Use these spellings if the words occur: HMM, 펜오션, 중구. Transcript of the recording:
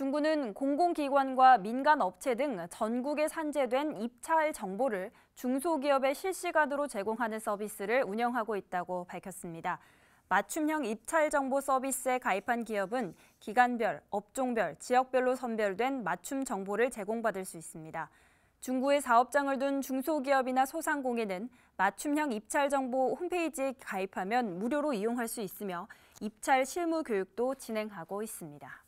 중구는 공공기관과 민간업체 등 전국에 산재된 입찰 정보를 중소기업에 실시간으로 제공하는 서비스를 운영하고 있다고 밝혔습니다. 맞춤형 입찰 정보 서비스에 가입한 기업은 기간별, 업종별, 지역별로 선별된 맞춤 정보를 제공받을 수 있습니다. 중구에 사업장을 둔 중소기업이나 소상공인은 맞춤형 입찰 정보 홈페이지에 가입하면 무료로 이용할 수 있으며 입찰 실무 교육도 진행하고 있습니다.